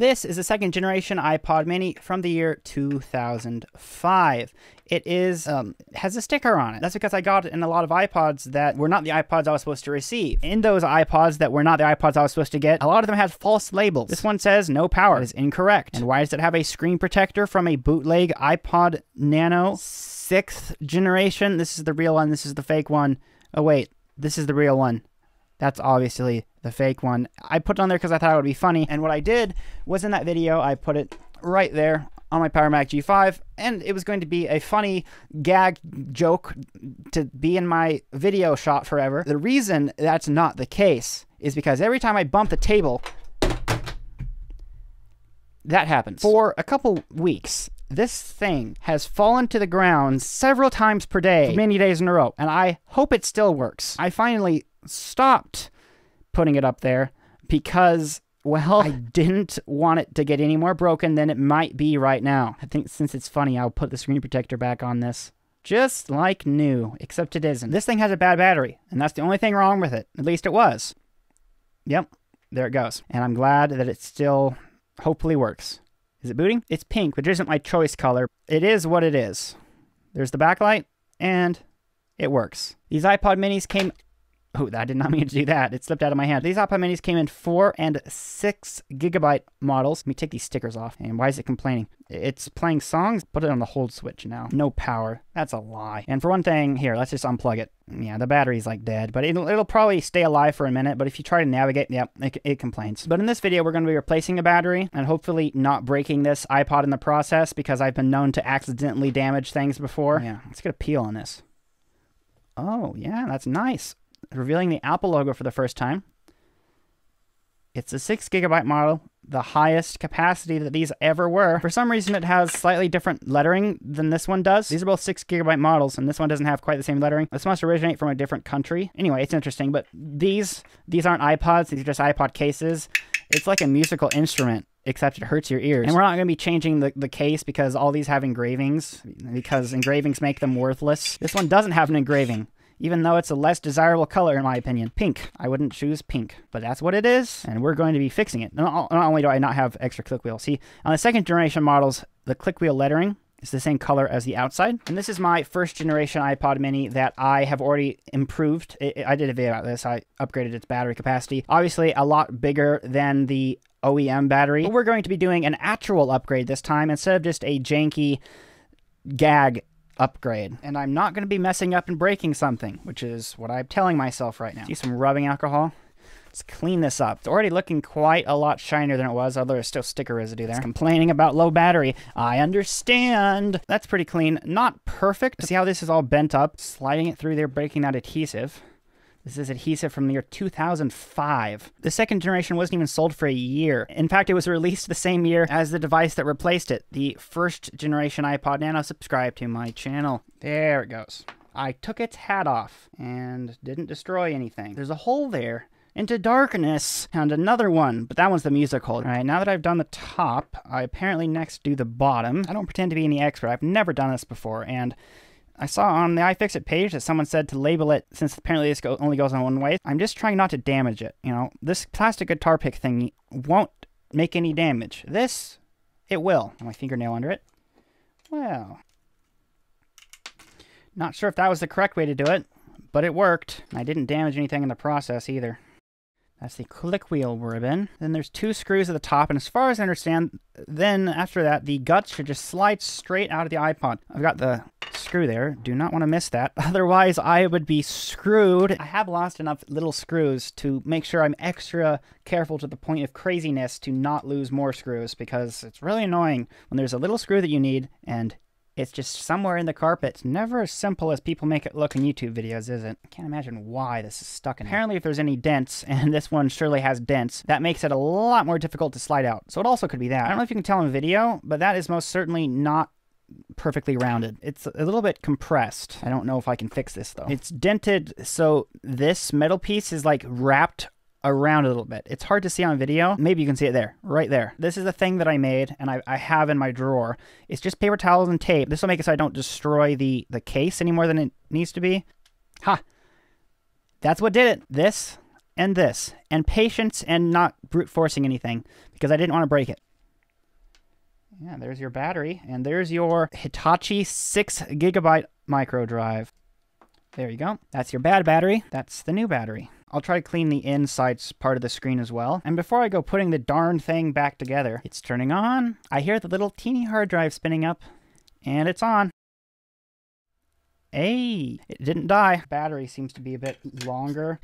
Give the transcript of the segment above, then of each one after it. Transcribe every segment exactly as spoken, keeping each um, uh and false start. This is the second generation iPod Mini from the year two thousand five. It is um, has a sticker on it. That's because I got it in a lot of iPods that were not the iPods I was supposed to receive. In those iPods that were not the iPods I was supposed to get, a lot of them had false labels. This one says no power. That is incorrect. And why does it have a screen protector from a bootleg iPod Nano sixth generation? This is the real one. This is the fake one. Oh, wait. This is the real one. That's obviously the fake one. I put it on there because I thought it would be funny. And what I did was in that video, I put it right there on my Power Mac G five, and it was going to be a funny gag joke to be in my video shot forever. The reason that's not the case is because every time I bump the table, that happens. For a couple weeks, this thing has fallen to the ground several times per day, many days in a row, and I hope it still works. I finally stopped putting it up there because, well, I didn't want it to get any more broken than it might be right now. I think since it's funny, I'll put the screen protector back on this. Just like new, except it isn't. This thing has a bad battery, and that's the only thing wrong with it. At least it was. Yep, there it goes. And I'm glad that it still hopefully works. Is it booting? It's pink, which isn't my choice color. It is what it is. There's the backlight, and it works. These iPod Minis came... Oh, I did not mean to do that. It slipped out of my hand. These iPod Minis came in four and six gigabyte models. Let me take these stickers off. And why is it complaining? It's playing songs. Put it on the hold switch now. No power. That's a lie. And for one thing, here, let's just unplug it. Yeah, the battery's like dead, but it'll, it'll probably stay alive for a minute. But if you try to navigate, yep, yeah, it, it complains. But in this video, we're going to be replacing a battery and hopefully not breaking this iPod in the process, because I've been known to accidentally damage things before. Yeah, let's get a peel on this. Oh, yeah, that's nice. Revealing the Apple logo for the first time. It's a six gigabyte model, the highest capacity that these ever were. For some reason, it has slightly different lettering than this one does. These are both six gigabyte models, and this one doesn't have quite the same lettering. This must originate from a different country. Anyway, it's interesting, but these these aren't iPods. These are just iPod cases. It's like a musical instrument, except it hurts your ears. And we're not going to be changing the, the case because all these have engravings, because engravings make them worthless. This one doesn't have an engraving, even though it's a less desirable color, in my opinion. Pink. I wouldn't choose pink, but that's what it is, and we're going to be fixing it. Not only do I not have extra click wheel, see, on the second generation models, the click wheel lettering is the same color as the outside. And this is my first generation iPod Mini that I have already improved. I did a video about this. I upgraded its battery capacity. Obviously, a lot bigger than the O E M battery. But we're going to be doing an actual upgrade this time instead of just a janky gag upgrade. And I'm not going to be messing up and breaking something, which is what I'm telling myself right now. See some rubbing alcohol? Let's clean this up. It's already looking quite a lot shinier than it was, although there's still sticker residue there. It's complaining about low battery. I understand. That's pretty clean. Not perfect. See how this is all bent up? Sliding it through there, breaking that adhesive. This is adhesive from the year two thousand five. The second generation wasn't even sold for a year. In fact, it was released the same year as the device that replaced it, the first generation iPod Nano. Subscribe to my channel. There it goes. I took its hat off and didn't destroy anything. There's a hole there. Into darkness. And another one, but that one's the music hole. All right, now that I've done the top, I apparently next do the bottom. I don't pretend to be any expert. I've never done this before, and I saw on the iFixit page that someone said to label it, since apparently this go only goes on one way. I'm just trying not to damage it. You know, this plastic guitar pick thing won't make any damage. This, it will. My fingernail under it. Well, not sure if that was the correct way to do it, but it worked. I didn't damage anything in the process either. That's the click wheel ribbon. Then there's two screws at the top, and as far as I understand, then after that, the guts should just slide straight out of the iPod. I've got the screw there. Do not want to miss that. Otherwise, I would be screwed. I have lost enough little screws to make sure I'm extra careful to the point of craziness to not lose more screws, because it's really annoying when there's a little screw that you need and it's just somewhere in the carpet. It's never as simple as people make it look in YouTube videos, is it? I can't imagine why this is stuck in here. Apparently, if there's any dents, and this one surely has dents, that makes it a lot more difficult to slide out. So it also could be that. I don't know if you can tell in video, but that is most certainly not perfectly rounded. It's a little bit compressed. I don't know if I can fix this, though. It's dented, so this metal piece is like wrapped around a little bit. It's hard to see on video. Maybe you can see it there, right there. This is a thing that I made, and I, I have in my drawer. It's just paper towels and tape. This will make it so I don't destroy the, the case any more than it needs to be. Ha! That's what did it. This and this. And patience and not brute forcing anything, because I didn't want to break it. Yeah, there's your battery, and there's your Hitachi six gigabyte micro drive. There you go. That's your bad battery. That's the new battery. I'll try to clean the insides part of the screen as well. And before I go putting the darn thing back together, it's turning on. I hear the little teeny hard drive spinning up, and it's on. Hey, it didn't die. Battery seems to be a bit longer.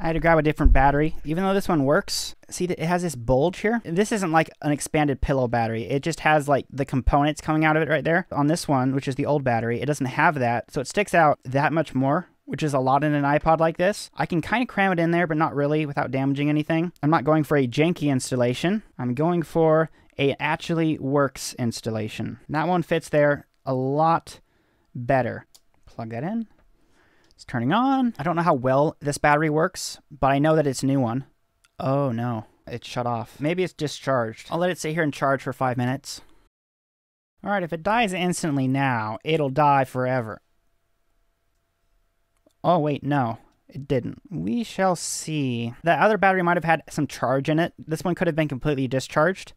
I had to grab a different battery, even though this one works. See, it has this bulge here. This isn't like an expanded pillow battery. It just has like the components coming out of it right there. On this one, which is the old battery, it doesn't have that. So it sticks out that much more, which is a lot in an iPod like this. I can kind of cram it in there, but not really without damaging anything. I'm not going for a janky installation. I'm going for a actually works installation. That one fits there a lot better. Plug that in. It's turning on. I don't know how well this battery works, but I know that it's a new one. Oh no, it shut off. Maybe it's discharged. I'll let it sit here and charge for five minutes. All right, if it dies instantly now, it'll die forever. Oh wait, no, it didn't. We shall see. The other battery might have had some charge in it. This one could have been completely discharged.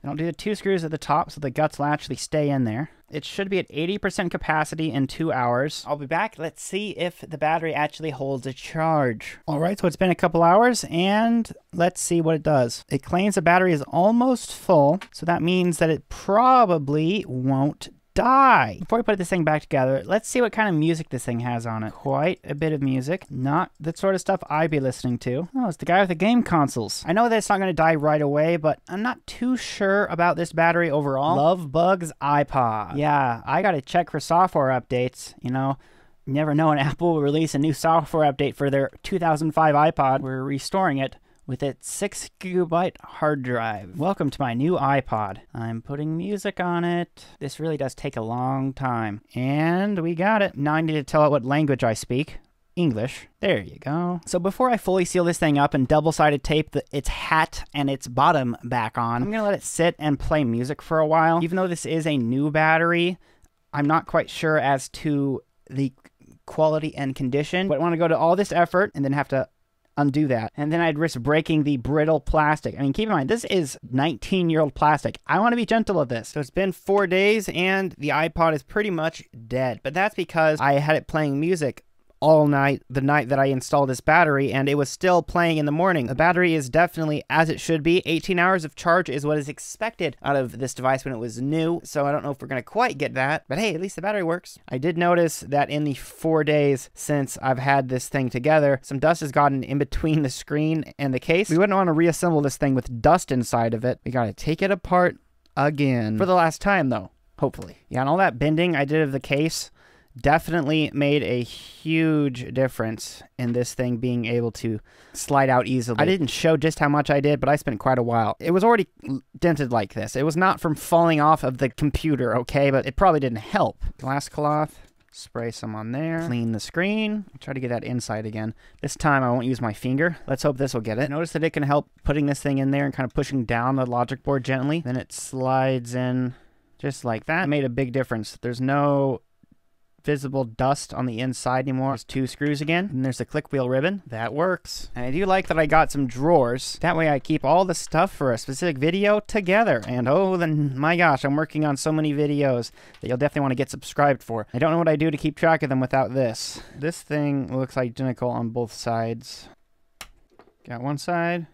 Then I'll do the two screws at the top so the guts will actually stay in there. It should be at eighty percent capacity in two hours. I'll be back. Let's see if the battery actually holds a charge. All right, so it's been a couple hours, and let's see what it does. It claims the battery is almost full, so that means that it probably won't die. Before we put this thing back together, let's see what kind of music this thing has on it. Quite a bit of music. Not the sort of stuff I'd be listening to. Oh, it's the guy with the game consoles. I know that it's not going to die right away, but I'm not too sure about this battery overall. Love Bugs iPod. Yeah, I gotta check for software updates, you know. You never know when Apple will release a new software update for their two thousand five iPod. We're restoring it with its six gigabyte hard drive. Welcome to my new iPod. I'm putting music on it. This really does take a long time. And we got it. Now I need to tell it what language I speak. English. There you go. So before I fully seal this thing up and double-sided tape the, its hat and its bottom back on, I'm gonna let it sit and play music for a while. Even though this is a new battery, I'm not quite sure as to the quality and condition, but I wanna go to all this effort and then have to undo that, and then I'd risk breaking the brittle plastic. I mean, keep in mind, this is nineteen year old plastic. I want to be gentle with this. So it's been four days and the iPod is pretty much dead, but that's because I had it playing music all night the night that I installed this battery, and it was still playing in the morning. The battery is definitely as it should be. eighteen hours of charge is what is expected out of this device when it was new, so I don't know if we're gonna quite get that, but hey, at least the battery works. I did notice that in the four days since I've had this thing together, some dust has gotten in between the screen and the case. We wouldn't want to reassemble this thing with dust inside of it. We gotta take it apart again for the last time though, hopefully. Yeah, and all that bending I did of the case definitely made a huge difference in this thing being able to slide out easily. I didn't show just how much I did, but I spent quite a while. It was already dented like this. It was not from falling off of the computer, okay? But it probably didn't help. Glass cloth, spray some on there. Clean the screen. Try to get that inside again. This time I won't use my finger. Let's hope this will get it. Notice that it can help putting this thing in there and kind of pushing down the logic board gently. Then it slides in just like that. It made a big difference. There's no visible dust on the inside anymore. There's two screws again, and there's the click wheel ribbon. That works. And I do like that I got some drawers. That way I keep all the stuff for a specific video together. And oh, then my gosh, I'm working on so many videos that you'll definitely want to get subscribed for. I don't know what I do to keep track of them without this. This thing looks identical on both sides. Got one side.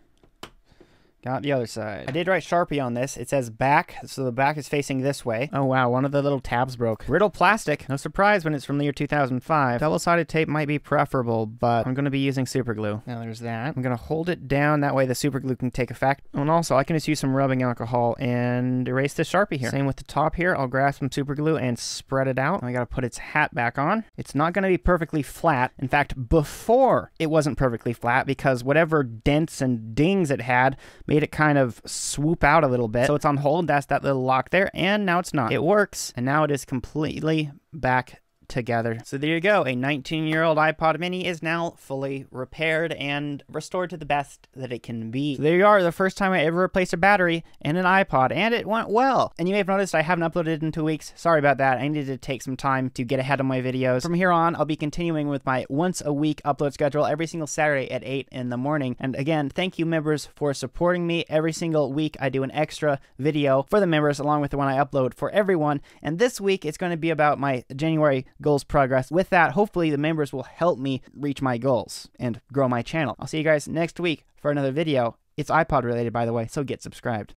Got the other side. I did write Sharpie on this. It says back, so the back is facing this way. Oh wow, one of the little tabs broke. Brittle plastic. No surprise when it's from the year two thousand five. Double-sided tape might be preferable, but I'm gonna be using super glue. Now there's that. I'm gonna hold it down, that way the super glue can take effect. And also, I can just use some rubbing alcohol and erase this Sharpie here. Same with the top here. I'll grab some super glue and spread it out. And I gotta put its hat back on. It's not gonna be perfectly flat. In fact, before it wasn't perfectly flat because whatever dents and dings it had made it kind of swoop out a little bit. So it's on hold, that's that little lock there, and now it's not. It works, and now it is completely back together. So there you go. A nineteen year old iPod Mini is now fully repaired and restored to the best that it can be. So there you are, the first time I ever replaced a battery in an iPod, and it went well. And you may have noticed I haven't uploaded in two weeks. Sorry about that. I needed to take some time to get ahead of my videos. From here on, I'll be continuing with my once a week upload schedule every single Saturday at eight in the morning. And again, thank you members for supporting me. Every single week I do an extra video for the members along with the one I upload for everyone. And this week it's going to be about my January goals progress. With that, hopefully the members will help me reach my goals and grow my channel. I'll see you guys next week for another video. It's iPod related, by the way, so get subscribed.